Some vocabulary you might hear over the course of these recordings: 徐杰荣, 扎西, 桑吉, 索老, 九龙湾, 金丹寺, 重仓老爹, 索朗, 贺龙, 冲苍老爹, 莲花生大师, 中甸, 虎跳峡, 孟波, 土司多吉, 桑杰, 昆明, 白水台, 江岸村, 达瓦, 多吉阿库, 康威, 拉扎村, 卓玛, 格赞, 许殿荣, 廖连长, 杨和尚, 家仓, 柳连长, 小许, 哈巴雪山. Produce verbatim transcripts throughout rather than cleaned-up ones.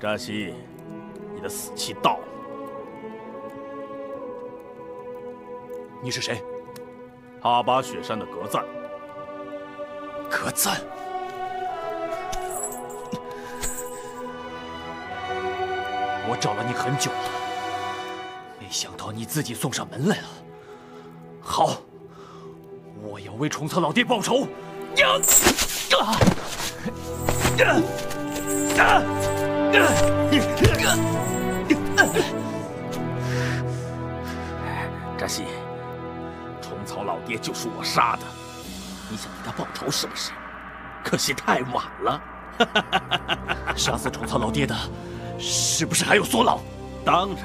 扎西，你的死期到了。你是谁？哈巴雪山的格赞。格赞。 我找了你很久了，没想到你自己送上门来了。好，我要为重仓老爹报仇！呀！啊！啊！啊！扎西，重仓老爹就是我杀的，你想替他报仇是不是？可惜太晚了。杀死重仓老爹的。 是不是还有索老？当然，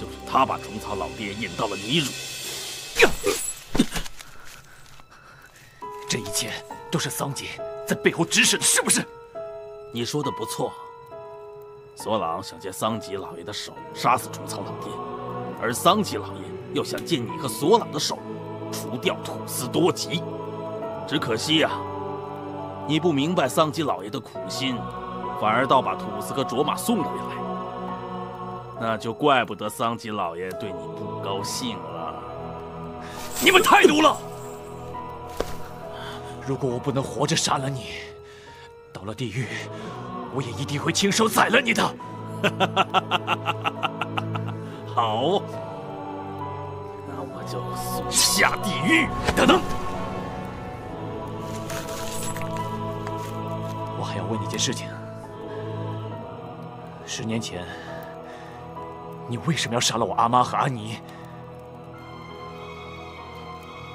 就是他把重仓老爹引到了泥乳。这一切都是桑杰在背后指使的，是不是？你说的不错。索朗想借桑吉老爷的手杀死重仓老爹，而桑吉老爷又想借你和索朗的手除掉土司多吉。只可惜呀、啊，你不明白桑吉老爷的苦心。 反而倒把土司和卓玛送了回来，那就怪不得桑吉老爷对你不高兴了。你们太毒了！如果我不能活着杀了你，到了地狱，我也一定会亲手宰了你的。好，那我就送下地狱。等等。 我还要问你件事情。 十年前，你为什么要杀了我阿妈和阿尼？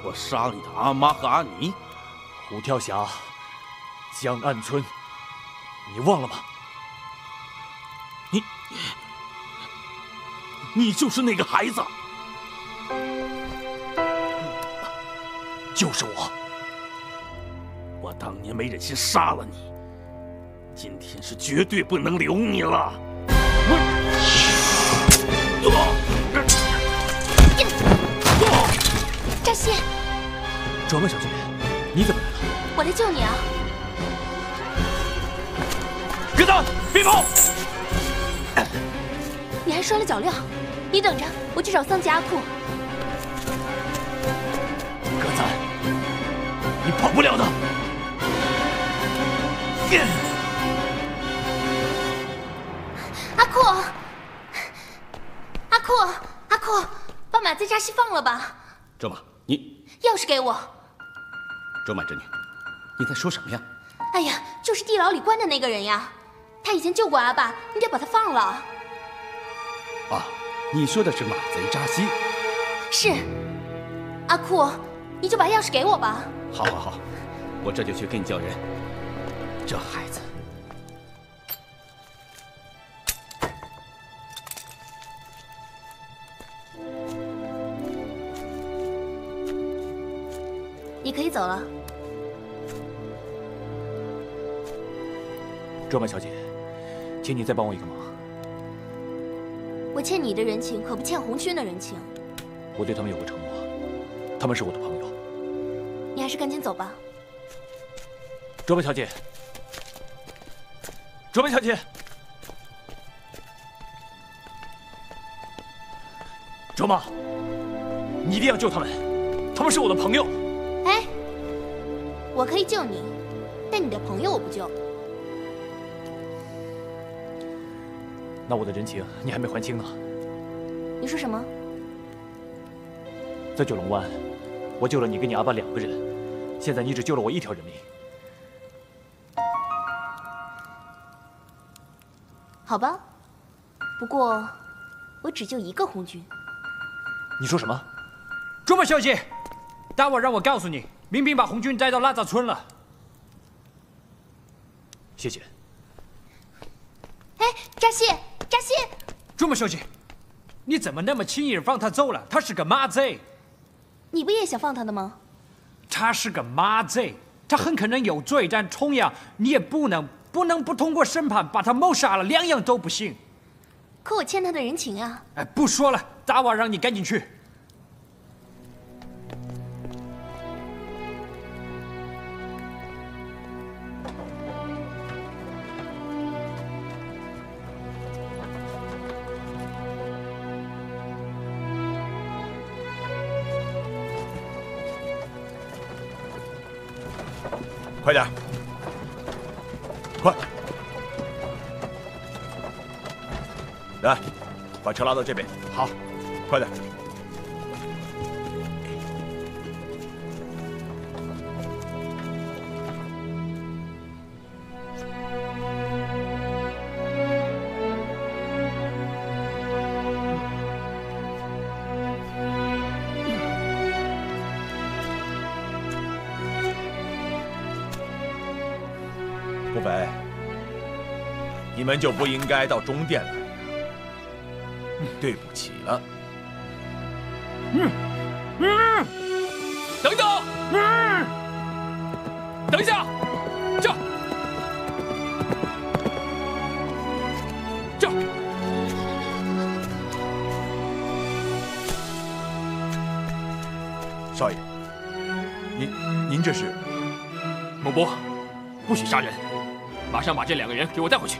我杀了你的阿妈和阿尼？虎跳峡、江岸村，你忘了吗？你，你就是那个孩子，就是我。我当年没忍心杀了你。 今天是绝对不能留你了！扎西，卓玛小姐，你怎么来了？我来救你啊！格赞，别跑！你还摔了脚镣，你等着，我去找桑吉阿库。格赞，你跑不了的！ 阿库，阿库，阿库，把马在扎西放了吧。卓玛，你钥匙给我。卓玛侄女，你在说什么呀？哎呀，就是地牢里关的那个人呀，他以前救过阿爸，你得把他放了。啊，你说的是马贼扎西？是。阿库，你就把钥匙给我吧。好，好，好，我这就去给你叫人。这孩子。 你可以走了，卓玛小姐，请你再帮我一个忙。我欠你的人情，可不欠红军的人情。我对他们有过承诺，他们是我的朋友。你还是赶紧走吧，卓玛小姐。卓玛小姐，卓玛，你一定要救他们，他们是我的朋友。 哎，我可以救你，但你的朋友我不救。那我的人情你还没还清呢。你说什么？在九龙湾，我救了你跟你阿爸两个人，现在你只救了我一条人命。好吧，不过我只救一个红军。你说什么？卓玛小姐。 待会儿让我告诉你，民兵把红军带到拉扎村了。谢谢。哎，扎西，扎西！卓玛小姐，你怎么那么轻易放他走了？他是个马贼。你不也想放他的吗？他是个马贼，他很可能有罪，但同样你也不能不能不通过审判把他谋杀了，两样都不行。可我欠他的人情啊！哎，不说了，待会儿让你赶紧去。快点，快！来，把车拉到这边。好，快点。顾北，你们就不应该到中甸来。 对不起了。嗯嗯，等等，嗯，等一下，这这，少爷，您您这是？孟波，不许杀人！马上把这两个人给我带回去。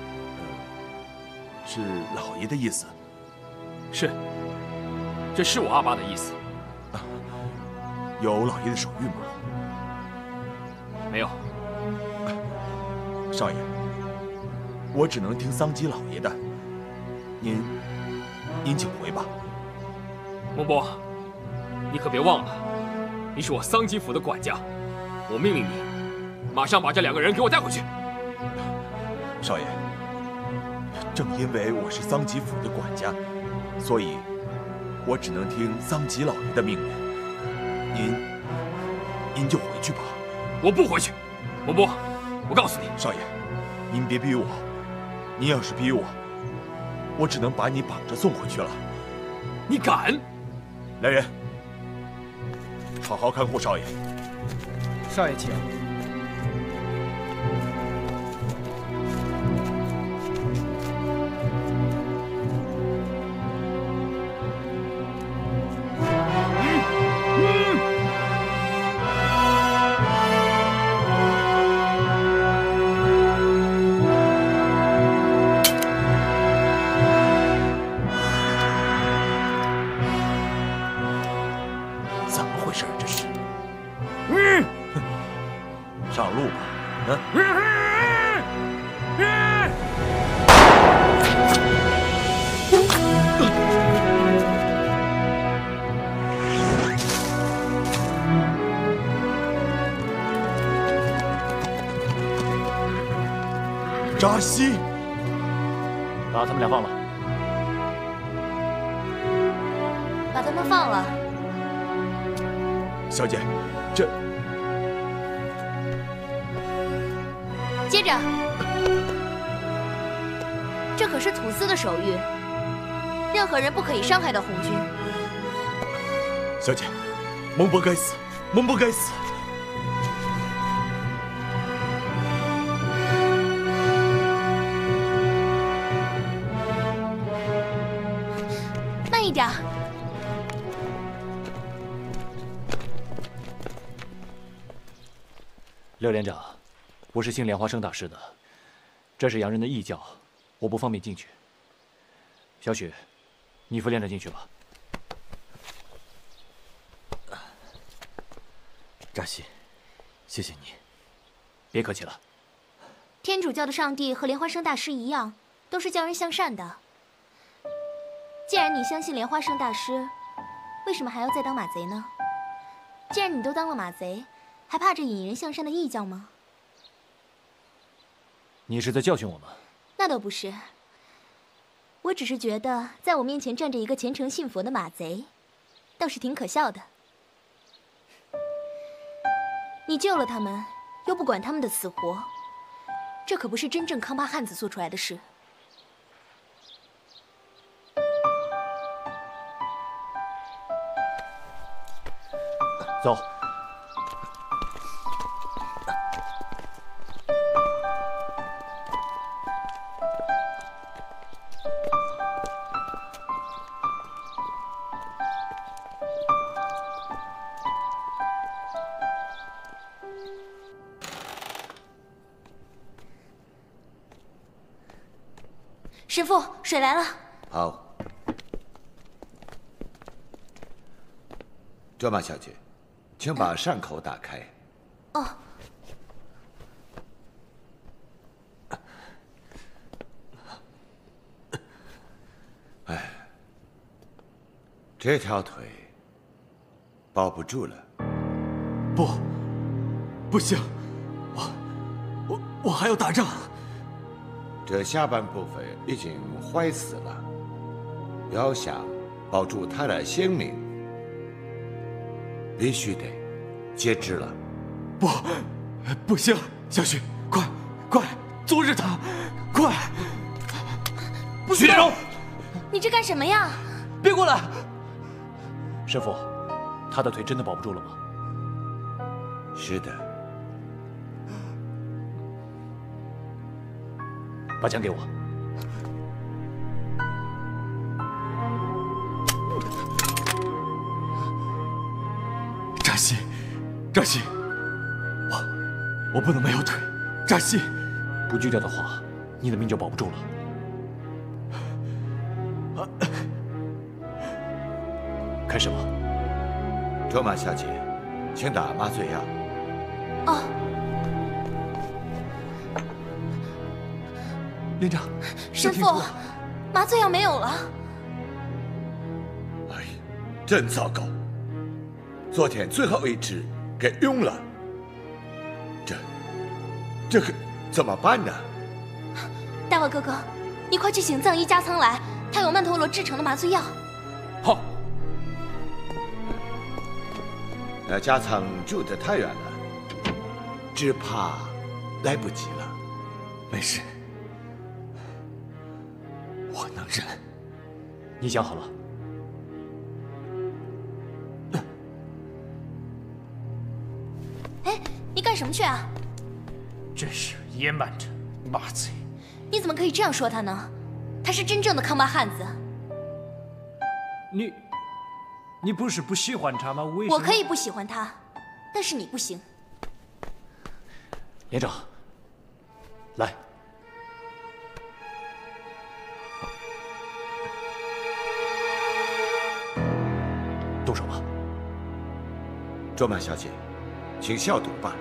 是老爷的意思。 是，这是我阿爸的意思。啊、有老爷的手谕吗？没有、啊。少爷，我只能听桑吉老爷的。您，您请回吧。孟波，你可别忘了，你是我桑吉府的管家。我命令你，马上把这两个人给我带回去。少爷，正因为我是桑吉府的管家。 所以，我只能听桑吉老爷的命令。您，您就回去吧。我不回去，孟波，我告诉你，少爷，您别逼我。您要是逼我，我只能把你绑着送回去了。你敢？来人，好好看护少爷。少爷，请。 扎西，把他们俩放了！把他们放了！小姐，这……接着，这可是土司的手谕，任何人不可以伤害到红军。小姐，蒙博该死，蒙博该死！ 一点。廖连长，我是信莲花生大师的，这是洋人的异教，我不方便进去。小许，你扶连长进去吧。扎西，谢谢你，别客气了。天主教的上帝和莲花生大师一样，都是教人向善的。 既然你相信莲花生大师，为什么还要再当马贼呢？既然你都当了马贼，还怕这引人向善的异教吗？你是在教训我吗？那倒不是，我只是觉得在我面前站着一个虔诚信佛的马贼，倒是挺可笑的。你救了他们，又不管他们的死活，这可不是真正康巴汉子做出来的事。 走。神父，水来了。好。卓玛小姐。 请把扇口打开。哦，这条腿抱不住了。不，不行，我我我还要打仗。这下半部分已经坏死了，要想保住他的性命，必须得截肢了。不，不行，小许，快快阻止他，快！许殿荣，你这干什么呀？别过来！ 师傅，他的腿真的保不住了吗？是的。把枪给我。扎西，扎西，我我不能没有腿。扎西，不锯掉的话，你的命就保不住了。啊 开始吧，卓玛小姐，请打麻醉药。哦，连长，神父，麻醉药没有了。哎，真糟糕！昨天最后一支给用了，这这可怎么办呢？大卫哥哥，你快去请藏医家仓来，他有曼陀罗制成的麻醉药。好。 那家仓住得太远了，只怕来不及了。没事，我能忍。你想好了？哎，你干什么去啊？真是野蛮人，马贼！你怎么可以这样说他呢？他是真正的康巴汉子。你。 你不是不喜欢他吗？为什么？我可以不喜欢他，但是你不行。连长，来。动手吧。卓玛小姐，请消毒吧。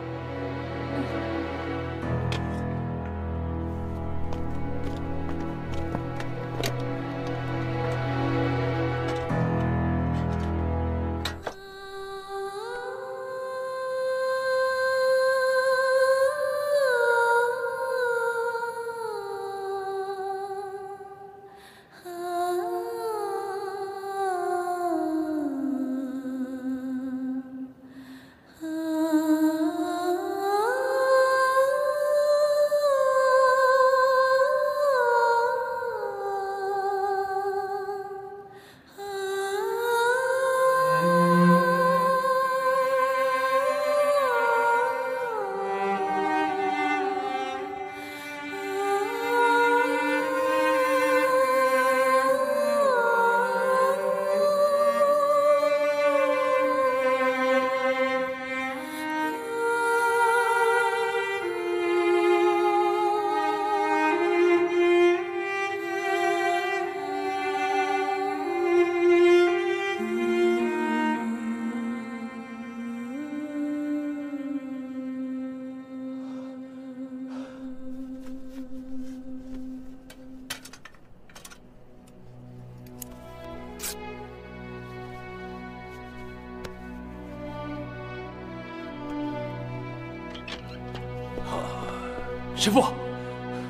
师傅，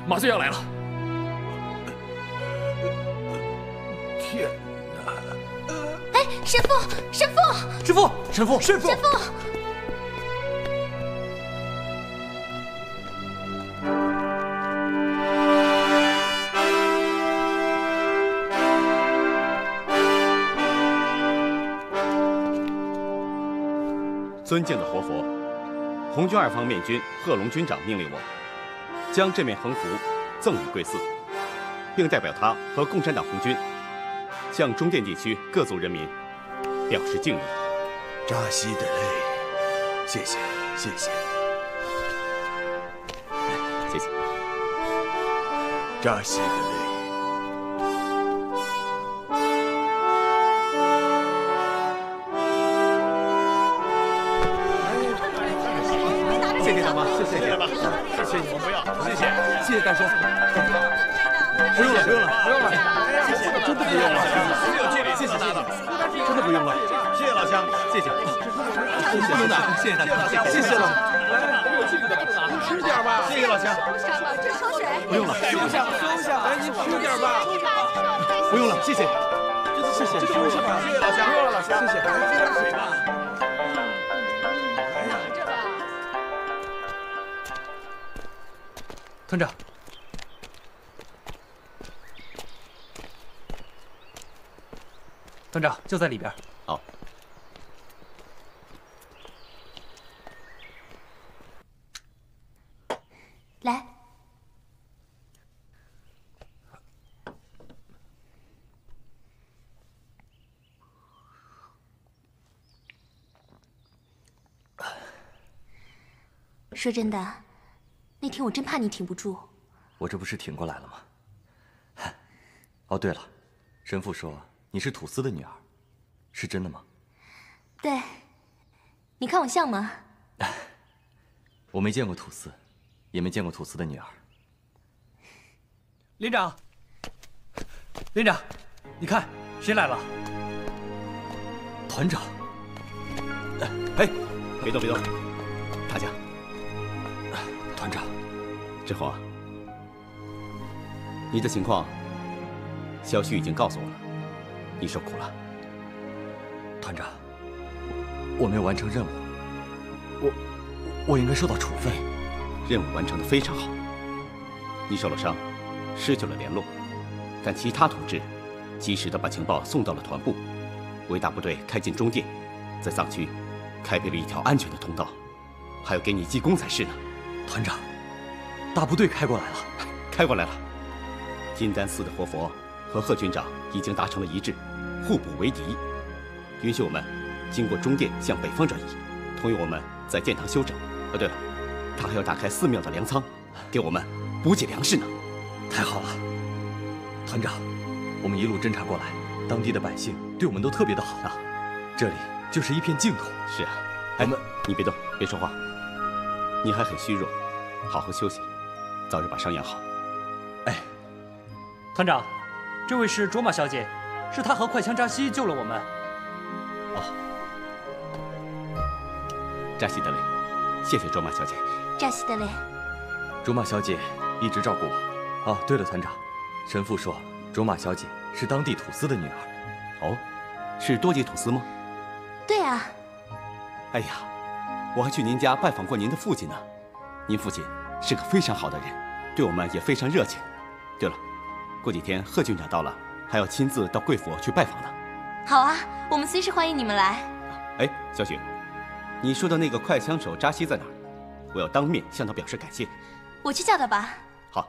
麻醉药来了！天哪！哎，神父，神父，神父，神父，神父，神父！尊敬的活佛，红军二方面军贺龙军长命令我。 将这面横幅赠予贵寺，并代表他和共产党红军，向中甸地区各族人民表示敬意。扎西德勒，谢谢，谢谢，谢谢。扎西德勒。 谢谢大妈，谢谢，谢谢，我不要，谢谢，谢谢大叔。不用了，不用了，不用了，谢谢，真的不用了，只有这里，谢谢大家，真的不用了，谢谢老乡，谢谢，谢谢真的，谢谢大家，谢谢了。来，我去，你吃点吧，谢谢老乡。这烧水，不用了，收下，收下，来，您吃点吧，不用了，谢谢，谢谢，收下吧，谢谢老乡，不用了，老乡，谢谢，喝点水吧。 团长，团长就在里边。好。来。说真的。 那天我真怕你挺不住，我这不是挺过来了吗？哦，对了，神父说你是土司的女儿，是真的吗？对，你看我像吗？我没见过土司，也没见过土司的女儿。连长，连长，你看谁来了？团长。哎，别动，别动，大家。 团长，志宏，你的情况，小旭已经告诉我了，你受苦了。团长，我没有完成任务，我我应该受到处分。任务完成的非常好，你受了伤，失去了联络，但其他同志及时的把情报送到了团部，维达部队开进中甸，在藏区开辟了一条安全的通道，还要给你记功才是呢。 团长，大部队开过来了，开过来了。金丹寺的活佛和贺军长已经达成了一致，互补为敌，允许我们经过中甸向北方转移，同意我们在建堂休整。哦，对了，他还要打开寺庙的粮仓，给我们补给粮食呢。太好了，团长，我们一路侦察过来，当地的百姓对我们都特别的好呢。这里就是一片净土。是啊，哎，你别动，别说话。 你还很虚弱，好好休息，早日把伤养好。哎，团长，这位是卓玛小姐，是她和快枪扎西救了我们。哦，扎西德雷，谢谢卓玛小姐。扎西德雷，卓玛小姐一直照顾我。哦，对了，团长，神父说卓玛小姐是当地土司的女儿。哦，是多吉土司吗？对啊。哎呀。 我还去您家拜访过您的父亲呢，您父亲是个非常好的人，对我们也非常热情。对了，过几天贺军长到了，还要亲自到贵府去拜访呢。好啊，我们随时欢迎你们来。哎，小雪，你说的那个快枪手扎西在哪儿？我要当面向他表示感谢。我去叫他吧。好。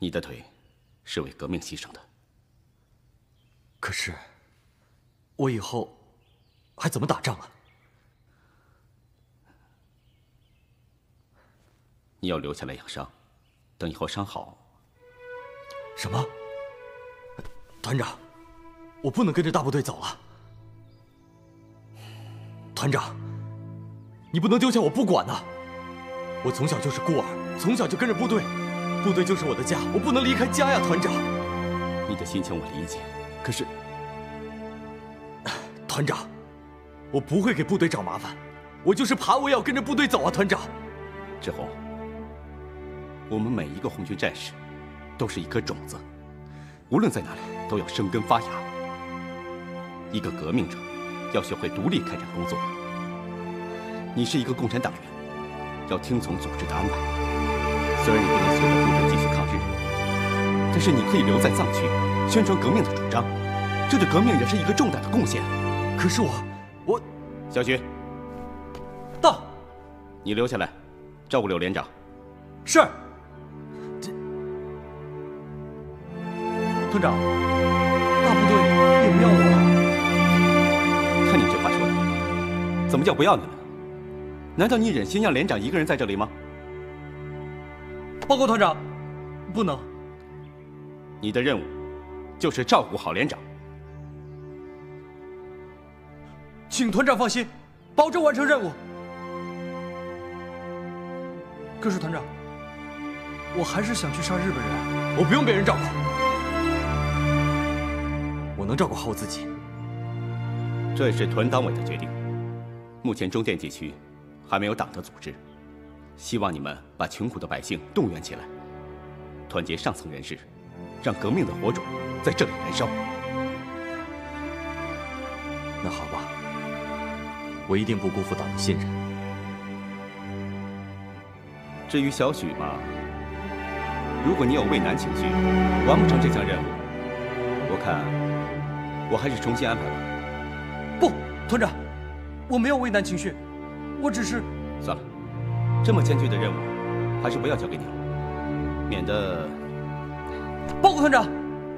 你的腿是为革命牺牲的，可是我以后还怎么打仗啊？你要留下来养伤，等以后伤好。什么？团长，我不能跟着大部队走了。团长，你不能丢下我不管呐！我从小就是孤儿，从小就跟着部队，部队就是我的家，我不能离开家呀，团长。你的心情我理解，可是，团长，我不会给部队找麻烦，我就是爬我也要跟着部队走啊，团长。志宏，我们每一个红军战士都是一颗种子，无论在哪里都要生根发芽。一个革命者要学会独立开展工作。你是一个共产党员，要听从组织的安排。虽然你不能随着部队继续抗日，但是你可以留在藏区宣传革命的主张，这对革命也是一个重大的贡献。可是我，我，小徐，到，你留下来，照顾柳连长。是。 团长，大部队也不要我了。看你这话说的，怎么叫不要你了？难道你忍心让连长一个人在这里吗？报告团长，不能。你的任务就是照顾好连长，请团长放心，保证完成任务。可是团长，我还是想去杀日本人，我不用别人照顾。 我能照顾好我自己，这是团党委的决定。目前中甸地区还没有党的组织，希望你们把穷苦的百姓动员起来，团结上层人士，让革命的火种在这里燃烧。那好吧，我一定不辜负党的信任。至于小许嘛，如果你有畏难情绪，完不成这项任务，我看。 我还是重新安排吧。不，团长，我没有畏难情绪，我只是……算了，这么艰巨的任务，还是不要交给你了，免得……报告团长，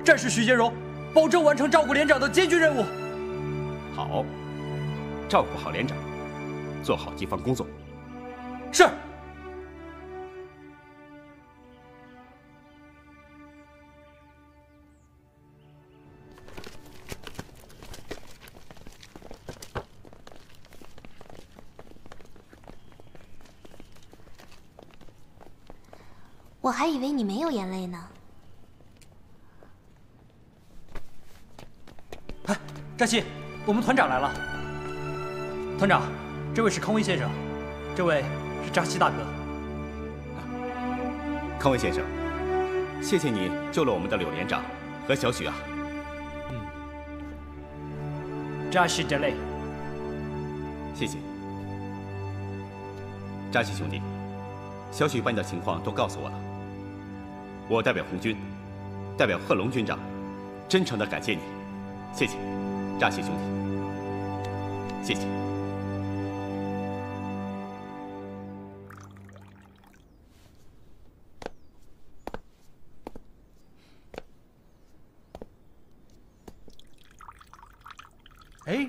战士徐杰荣保证完成照顾连长的艰巨任务。好，照顾好连长，做好地方工作。是。 我还以为你没有眼泪呢。哎，扎西，我们团长来了。团长，这位是康威先生，这位是扎西大哥。康威先生，谢谢你救了我们的柳连长和小许啊。嗯。扎西德勒，谢谢。扎西兄弟，小许把你的情况都告诉我了。 我代表红军，代表贺龙军长，真诚地感谢你，谢谢，扎西兄弟，谢谢。哎，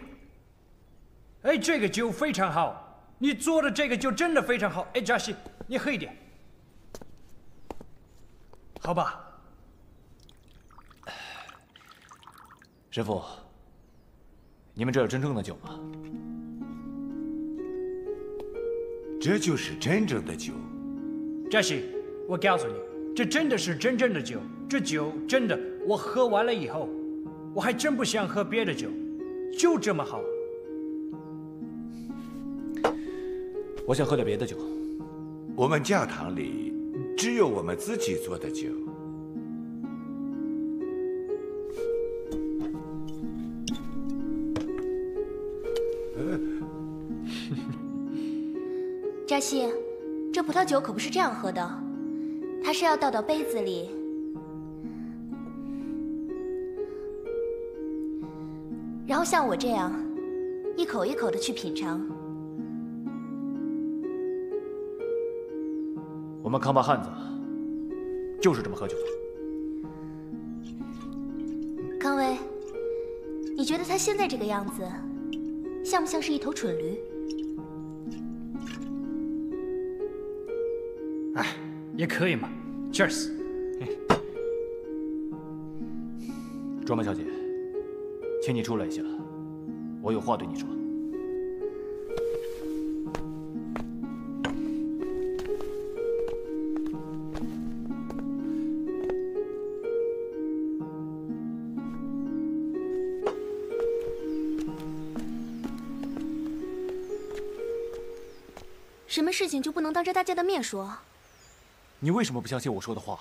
哎，这个酒非常好，你做的这个酒真的非常好。哎，扎西，你喝一点。 好吧，师傅，你们这有真正的酒吗？这就是真正的酒。扎西，我告诉你，这真的是真正的酒。这酒真的，我喝完了以后，我还真不想喝别的酒，就这么好。我想喝点别的酒。我们教堂里。 只有我们自己做的酒。扎西，这葡萄酒可不是这样喝的，它是要倒到杯子里。然后像我这样，一口一口的去品尝。 我们康巴汉子就是这么喝酒的。康威，你觉得他现在这个样子，像不像是一头蠢驴？哎，也可以嘛。Cheers。庄门小姐，请你出来一下，我有话对你说。什么事情就不能当着大家的面说？你为什么不相信我说的话？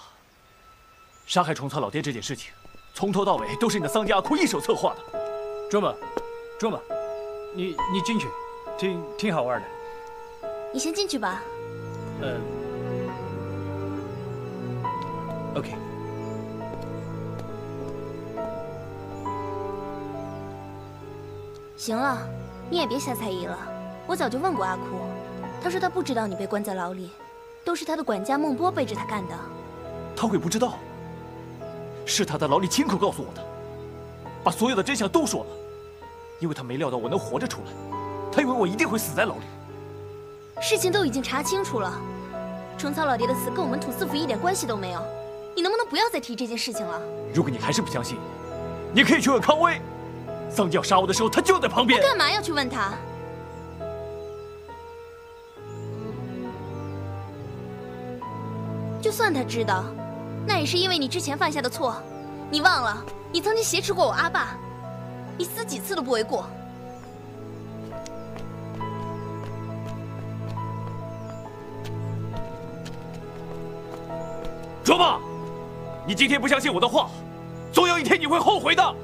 杀害重操老爹这件事情，从头到尾都是你的桑迪阿库一手策划的。卓玛，卓玛，你你进去，挺挺好玩的。你先进去吧。呃 ，OK。 行了，你也别瞎猜疑了。我早就问过阿库，他说他不知道你被关在牢里，都是他的管家孟波背着他干的。他会不知道？是他在牢里亲口告诉我的，把所有的真相都说了。因为他没料到我能活着出来，他以为我一定会死在牢里。事情都已经查清楚了，重操老爹的死跟我们土司府一点关系都没有。你能不能不要再提这件事情了？如果你还是不相信，你可以去问康威。 桑迪要杀我的时候，他就在旁边。我干嘛要去问他？就算他知道，那也是因为你之前犯下的错。你忘了，你曾经挟持过我阿爸，你死几次都不为过。卓玛，你今天不相信我的话，总有一天你会后悔的。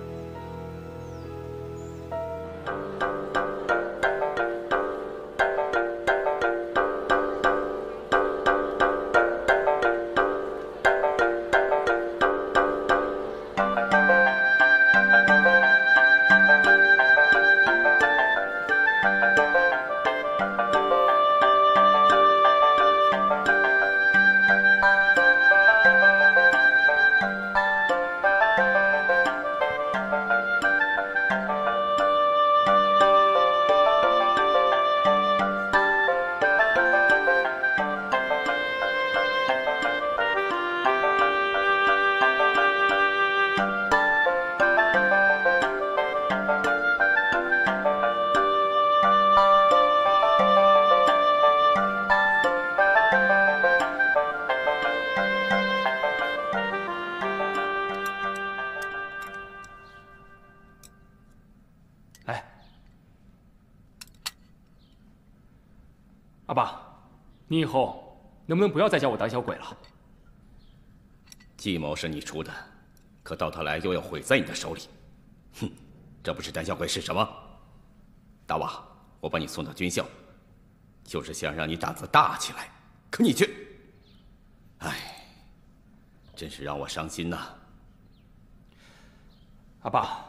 你以后能不能不要再叫我胆小鬼了？计谋是你出的，可到头来又要毁在你的手里。哼，这不是胆小鬼是什么？大娃，我把你送到军校，就是想让你胆子大起来，可你却……哎，真是让我伤心呐！阿爸，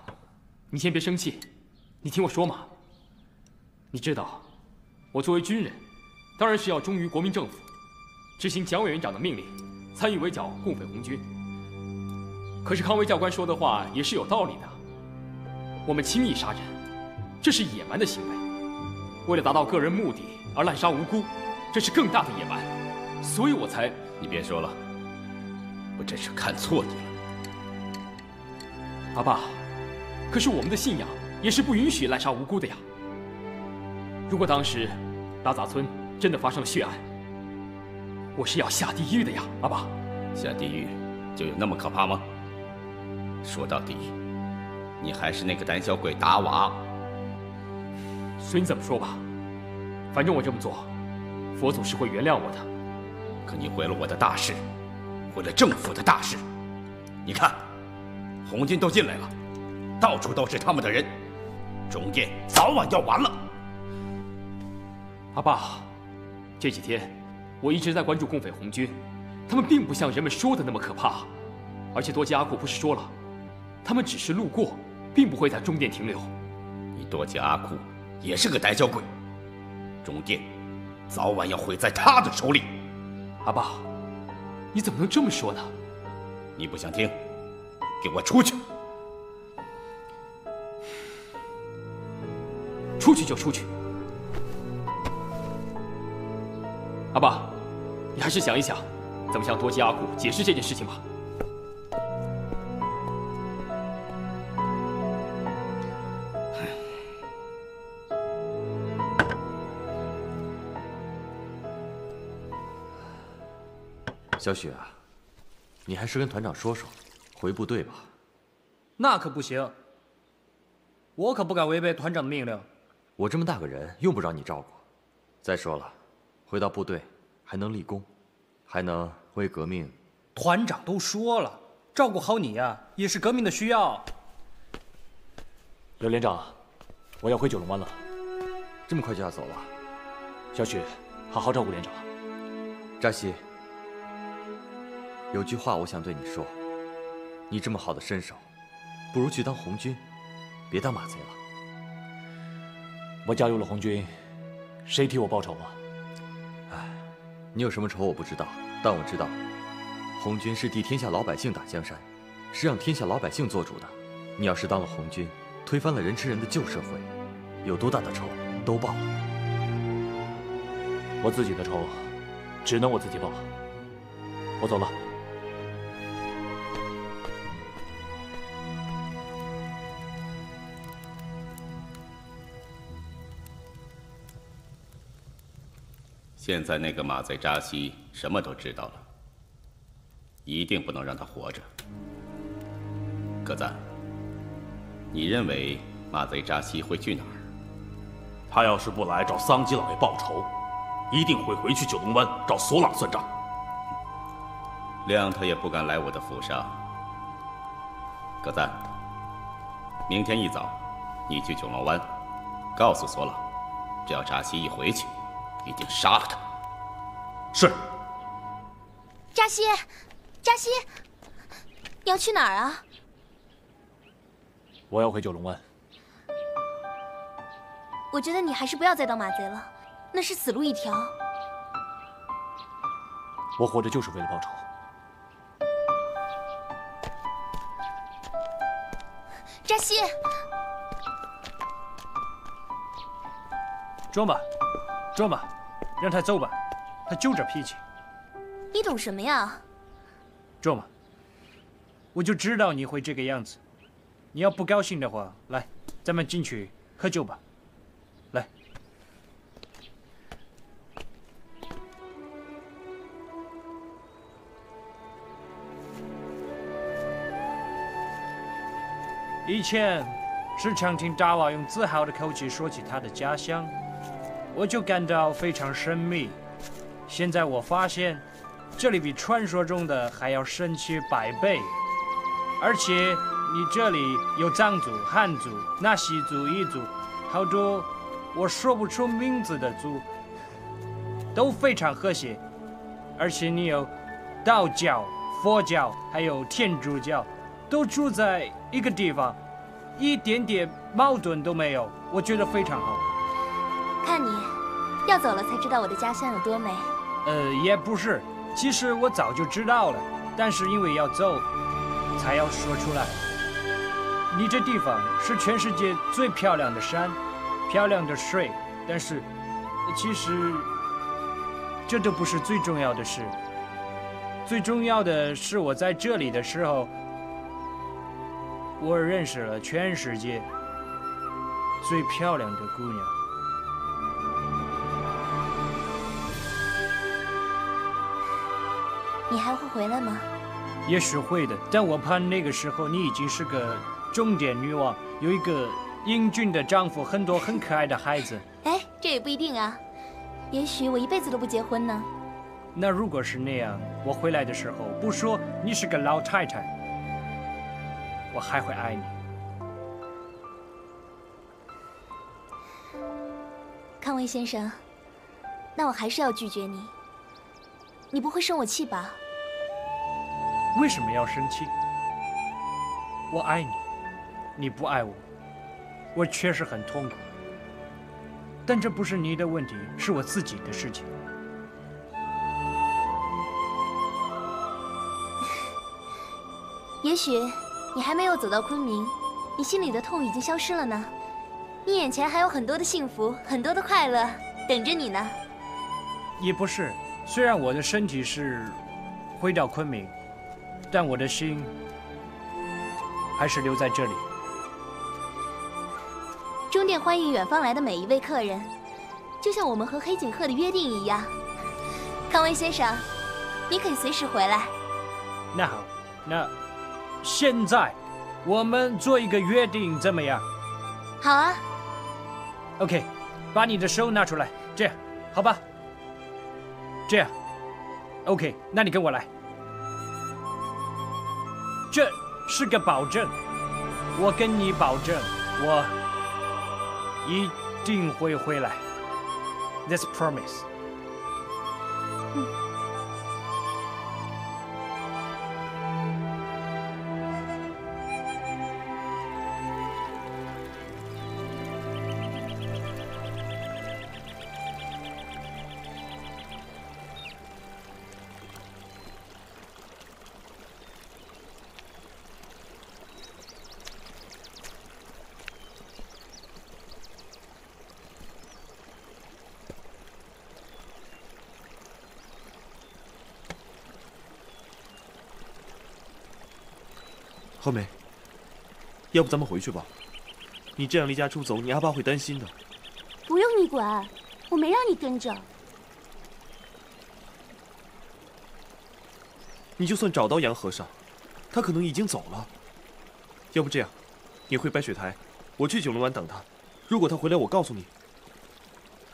你先别生气，你听我说嘛。你知道，我作为军人。 当然是要忠于国民政府，执行蒋委员长的命令，参与围剿共匪红军。可是康威教官说的话也是有道理的，我们轻易杀人，这是野蛮的行为；为了达到个人目的而滥杀无辜，这是更大的野蛮。所以我才……你别说了，我真是看错你了，阿爸。可是我们的信仰也是不允许滥杀无辜的呀。如果当时拉杂村…… 真的发生了血案，我是要下地狱的呀，阿爸！下地狱就有那么可怕吗？说到底，你还是那个胆小鬼达瓦。随你怎么说吧，反正我这么做，佛祖是会原谅我的。可你毁了我的大事，毁了政府的大事。你看，红军都进来了，到处都是他们的人，中电早晚要完了。阿爸。 这几天，我一直在关注共匪红军，他们并不像人们说的那么可怕，而且多吉阿库不是说了，他们只是路过，并不会在中电停留。你多吉阿库也是个胆小鬼，中电早晚要毁在他的手里。阿爸，你怎么能这么说呢？你不想听，给我出去！出去就出去。 阿爸，你还是想一想，怎么向多吉阿古解释这件事情吧。小许啊，你还是跟团长说说，回部队吧。那可不行，我可不敢违背团长的命令。我这么大个人，用不着你照顾。再说了。回到部队还能立功，还能为革命。团长都说了，照顾好你呀、啊，也是革命的需要。刘连长，我要回九龙湾了。这么快就要走了？小许，好好照顾连长。扎西，有句话我想对你说：你这么好的身手，不如去当红军，别当马贼了。 我加入了红军，谁替我报仇啊？哎，你有什么仇我不知道，但我知道，红军是替天下老百姓打江山，是让天下老百姓做主的。你要是当了红军，推翻了人吃人的旧社会，有多大的仇都报了。我自己的仇，只能我自己报。我走了。 现在那个马贼扎西什么都知道了，一定不能让他活着。格赞，你认为马贼扎西会去哪儿？他要是不来找桑吉老爷报仇，一定会回去九龙湾找索朗算账。谅他也不敢来我的府上。格赞，明天一早，你去九龙湾，告诉索朗，只要扎西一回去。 一定杀了他。是。扎西，扎西，你要去哪儿啊？我要回九龙湾。我觉得你还是不要再当马贼了，那是死路一条。我活着就是为了报仇。扎西，装吧，装吧。 让他走吧，他就这脾气。你懂什么呀？壮吧，我就知道你会这个样子。你要不高兴的话，来，咱们进去喝酒吧。来，以前时常听大佬用自豪的口气说起他的家乡。 我就感到非常神秘。现在我发现，这里比传说中的还要神奇百倍。而且你这里有藏族、汉族、纳西族彝族，好多我说不出名字的族，都非常和谐。而且你有道教、佛教，还有天主教，都住在一个地方，一点点矛盾都没有。我觉得非常好。 看你，要走了才知道我的家乡有多美。呃，也不是，其实我早就知道了，但是因为要走，才要说出来。你这地方是全世界最漂亮的山，漂亮的水，但是，其实，这都不是最重要的事。最重要的是我在这里的时候，我认识了全世界最漂亮的姑娘。 你还会回来吗？也许会的，但我怕那个时候你已经是个中年女王，有一个英俊的丈夫，很多很可爱的孩子。哎，这也不一定啊，也许我一辈子都不结婚呢。那如果是那样，我回来的时候不说你是个老太太，我还会爱你。康威先生，那我还是要拒绝你。 你不会生我气吧？为什么要生气？我爱你，你不爱我，我确实很痛苦。但这不是你的问题，是我自己的事情。也许你还没有走到昆明，你心里的痛已经消失了呢。你眼前还有很多的幸福，很多的快乐等着你呢。也不是。 虽然我的身体是回到昆明，但我的心还是留在这里。中店欢迎远方来的每一位客人，就像我们和黑颈鹤的约定一样。康威先生，你可以随时回来。那好，那现在我们做一个约定，怎么样？好啊。OK， 把你的手拿出来，这样，好吧？这样 ，OK， 那你跟我来。这是个保证，我跟你保证，我一定会回来。This promise。嗯 何梅，要不咱们回去吧？你这样离家出走，你阿爸会担心的。不用你管，我没让你跟着。你就算找到杨和尚，他可能已经走了。要不这样，你回白水台，我去九龙湾等他。如果他回来，我告诉你。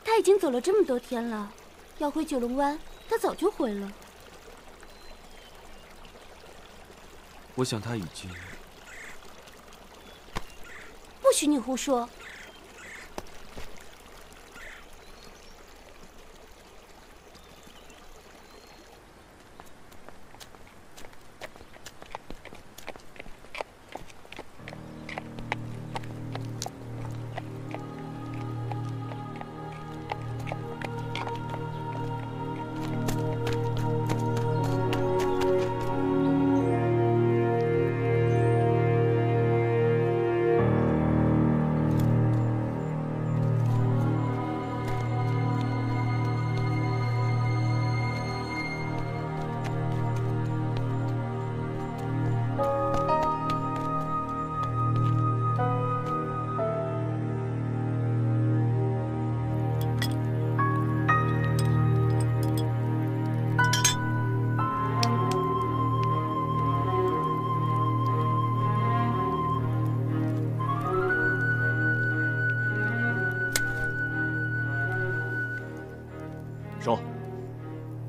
他已经走了这么多天了，要回九龙湾，他早就回了。 我想他已经。不许你胡说！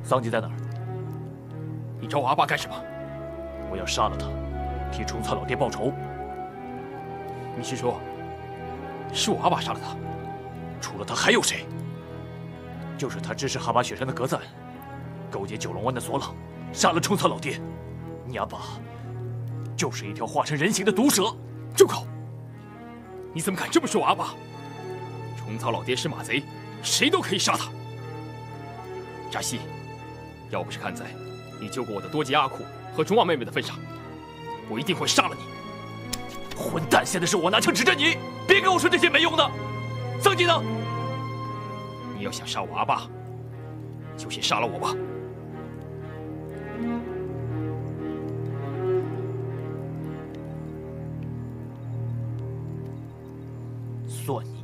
桑吉在哪儿？你找我阿爸干什么？我要杀了他，替冲苍老爹报仇。你是说，是我阿爸杀了他？除了他还有谁？就是他指使哈巴雪山的格赞，勾结九龙湾的索朗，杀了冲苍老爹。你阿爸就是一条化成人形的毒蛇。住口！你怎么敢这么说我阿爸？冲苍老爹是马贼，谁都可以杀他。扎西。 要不是看在你救过我的多吉阿库和中望妹妹的份上，我一定会杀了你！混蛋！现在是我拿枪指着你，别跟我说这些没用的。桑吉呢？你要想杀我阿爸，就先杀了我吧。算你。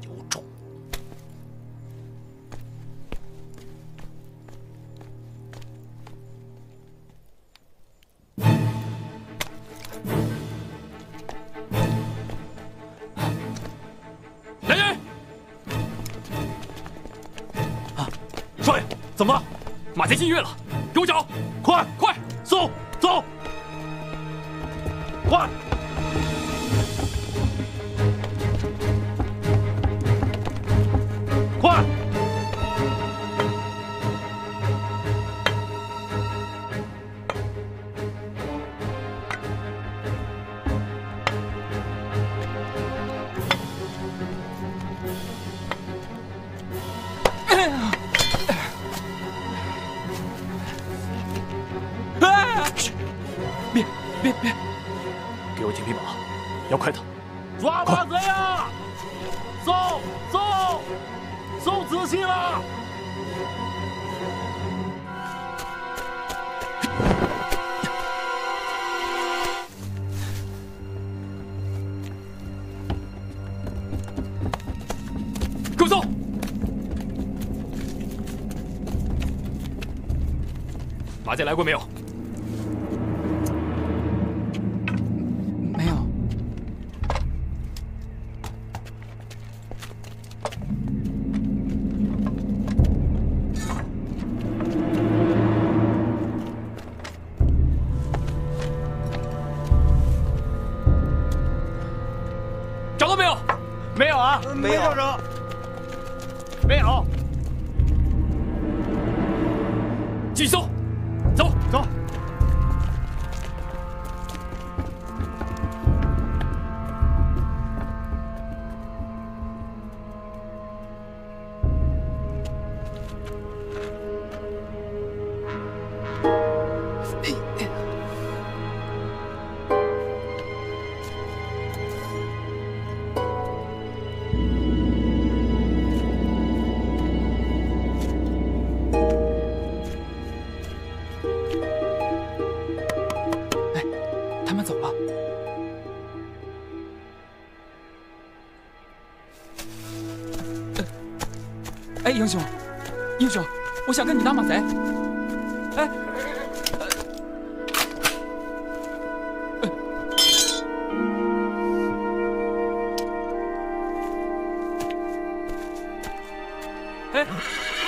怎么了？马贼进越了，给我找！快快，搜走！快！快！马贼来过没有？没有。没有，没有，继续搜，走走。英雄，英雄，我想跟你打马贼。哎，哎，哎。